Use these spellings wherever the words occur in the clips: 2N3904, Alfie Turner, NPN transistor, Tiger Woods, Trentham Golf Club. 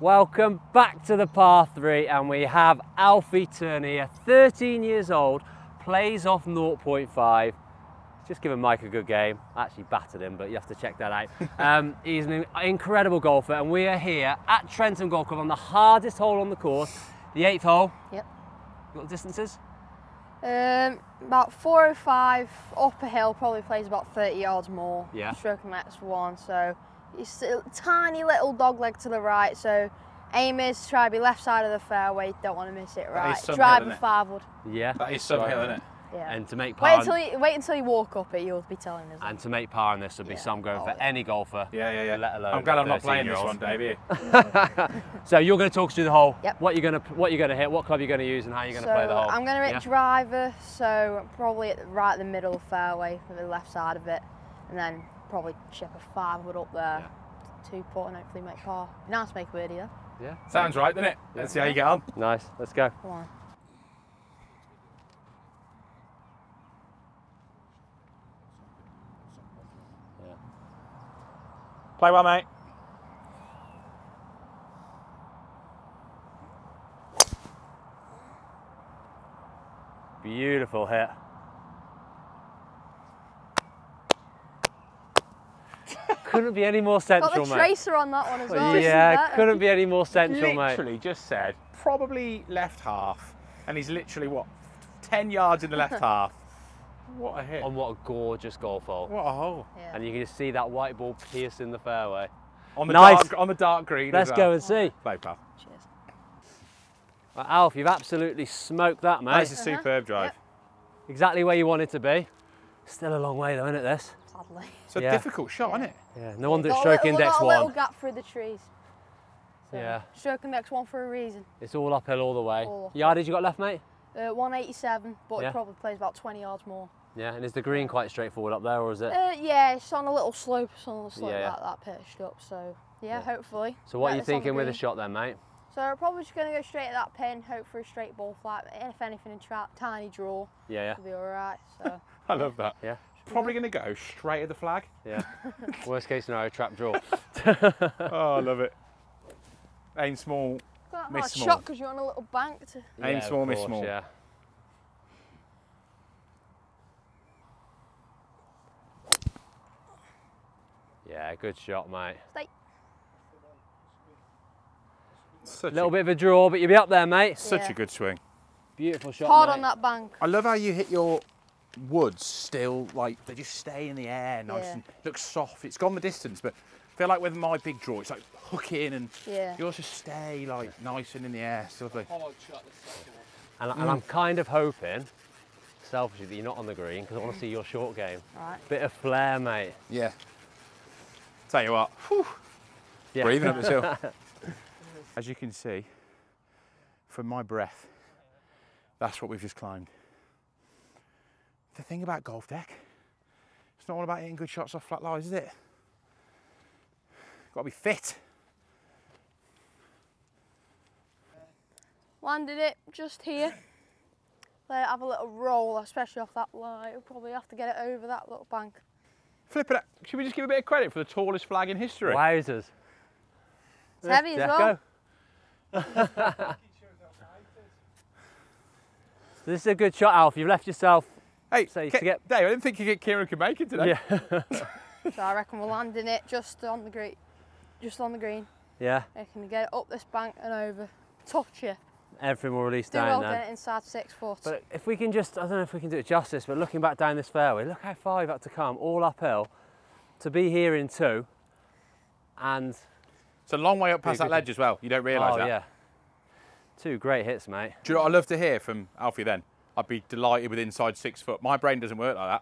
Welcome back to the par 3 and we have Alfie Turner here, 13 years old, plays off 0.5. Just given Mike a good game. I actually battered him, but you have to check that out. He's an incredible golfer and we are here at Trentham Golf Club on the hardest hole on the course, the 8th hole. Yep. Little distances? About 4 or 5 up a hill, probably plays about 30 yards more. Yeah. Stroke max 1, so it's a tiny little dog leg to the right, so aim is to try to be left side of the fairway, don't want to miss it right. Driving 5-wood. Yeah. That is some hill, isn't it? Yeah. And to make par, wait until you walk up it, you'll be telling us. And to make par in this would be some going for any golfer. Yeah. Let alone. I'm glad I'm not playing this one, Dave. So you're going to talk us through the hole. Yep. What you're going to hit, what club you're going to use, and how you're going to play the hole. I'm going to hit driver, so probably at right the middle of the fairway, the left side of it, and then probably chip a 5-wood up there, 2-putt, and hopefully make par. Nice to make a birdie there. Yeah. Sounds right, doesn't it? Yeah. Let's see how you get on. Nice. Let's go. Come on. Play well, mate. Beautiful hit. Couldn't be any more central, mate. Got the tracer on that one as well. Yeah, couldn't be any more central, mate. Literally just said, probably left half, and he's literally, what, 10 yards in the left half. What a hit. On what a gorgeous golf hole. What a hole. Yeah. And you can just see that white ball piercing the fairway. On the, dark green. Let's go and see. Play, pal. Cheers. Well, Alf, you've absolutely smoked that, mate. That's a superb drive. Yep. Exactly where you want it to be. Still a long way, though, isn't it, this? Sadly. It's a difficult shot, isn't it? Yeah, no wonder it's stroke index 1. Got a little gap through the trees. So stroke index 1 for a reason. It's all uphill all the way. Yardage you got left, mate? 187, but it probably plays about 20 yards more. Yeah, and is the green quite straightforward up there, or is it? Yeah, it's on a little slope, like that pitched up, so hopefully. So what are you thinking with the shot then, mate? So I'm probably just going to go straight at that pin, hope for a straight ball flight, and if anything, a tiny draw. Yeah. It'll be all right, so. I love that. Yeah. Probably going to go straight at the flag. Yeah. Worst case scenario, trap draw. Oh, I love it. Aim small, miss small. Shot because you're on a little bank. Aim small, miss small. Yeah. Yeah, good shot, mate. Such a little bit of a draw, but you'll be up there, mate. Such a good swing. Beautiful shot, hard on that bank. I love how you hit your woods still, like, they just stay in the air nice and look soft. It's gone the distance, but I feel like with my big draw, it's like hook in and yours just stay, like, nice and in the air. It's lovely. And I'm kind of hoping, selfishly, that you're not on the green, because I want to see your short game. Right. Bit of flair, mate. Yeah. Tell you what, breathing up this hill. As you can see, from my breath, that's what we've just climbed. The thing about golf, Deck, it's not all about hitting good shots off flat lies, is it? Got to be fit. Landed it just here. Let it have a little roll, especially off that lie. We'll probably have to get it over that little bank. Flip it up. Should we just give a bit of credit for the tallest flag in history? Wowzers. It's heavy as well. So this is a good shot, Alf. You've left yourself. Hey, Dave, I didn't think you Kieran could make it today. Yeah. So I reckon we're landing it just on the green. Just on the green. Yeah. I can get it up this bank and over. Touch it. Everything will release down then. Get it inside 6 foot. But if we can just, I don't know if we can do it justice, but looking back down this fairway, look how far you've had to come, all uphill, to be here in 2, and... It's a long way up past that ledge as well, you don't realise that. Oh yeah. 2 great hits, mate. Do you know what I love to hear from Alfie then? I'd be delighted with inside 6 foot. My brain doesn't work like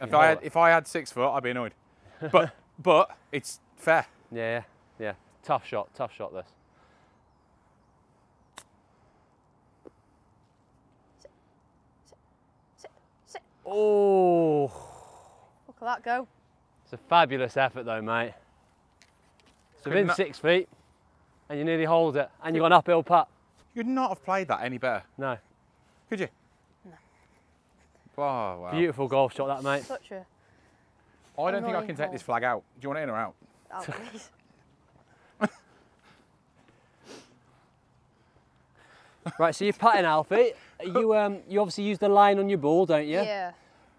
that. If I had 6 foot, I'd be annoyed. But it's fair. Yeah. Tough shot this. Oh, look at that go. It's a fabulous effort though, mate. So within 6 feet and you nearly hold it and you've got an uphill putt. You would not have played that any better. No. Could you? No. Oh, wow. Beautiful golf shot that, mate. Such a... I don't think I can take this flag out. Do you want it in or out? Out, please. Right, so you're putting, Alfie. You obviously use the line on your ball, don't you? Yeah.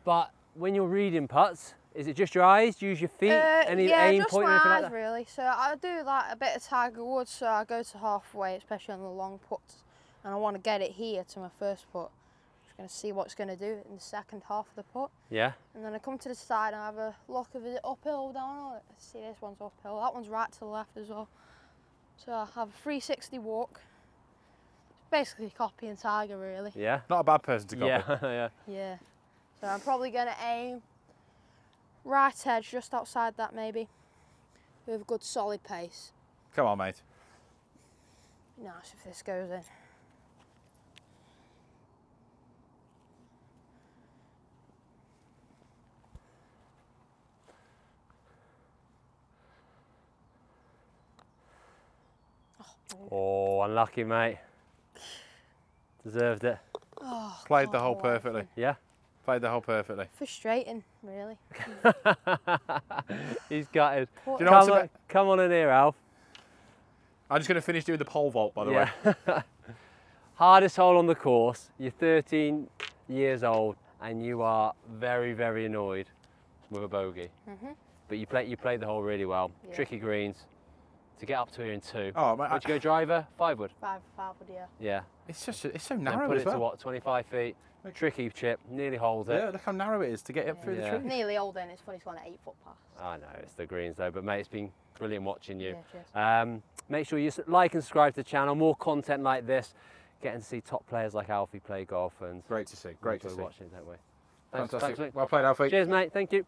But when you're reading putts, is it just your eyes? Do you use your feet? Any aim point or anything like that? Yeah, just my eyes really. So I do like a bit of Tiger Woods, so I go to halfway, especially on the long putts, and I want to get it here to my first putt. I'm going to see what's going to do in the second half of the putt. Yeah. And then I come to the side and I have a look of, is it uphill or downhill? See, this one's uphill. That one's right to the left as well. So I have a 360 walk. Basically copying Tiger, really. Yeah. Not a bad person to copy. Yeah. Yeah. Yeah. So I'm probably going to aim right edge, just outside that maybe, with a good solid pace. Come on, mate. Nice if this goes in. Oh, unlucky, mate. Deserved it. Oh, played the hole perfectly. Yeah? Played the hole perfectly. Frustrating, really. He's gutted. You know, come on in here, Alf. I'm just going to finish doing the pole vault, by the way. Hardest hole on the course. You're 13 years old and you are very, very annoyed with a bogey. Mm-hmm. But you played the hole really well. Yeah. Tricky greens. To get up to here in two. Oh, mate, would you go driver, 5 wood? 5 wood, yeah. Yeah. It's just, it's so narrow. And put it to what, 25 feet? Tricky chip, nearly hold it. Yeah, look how narrow it is to get up through the tree. Nearly hold in, it's funny, it's gone at 8 foot past. I know, it's the greens though, but mate, it's been brilliant watching you. Yeah, make sure you like and subscribe to the channel, more content like this, getting to see top players like Alfie play golf. And great to see, great to see. Watching it, don't we? Thanks, fantastic. Thanks, well played, Alfie. Cheers, mate, thank you.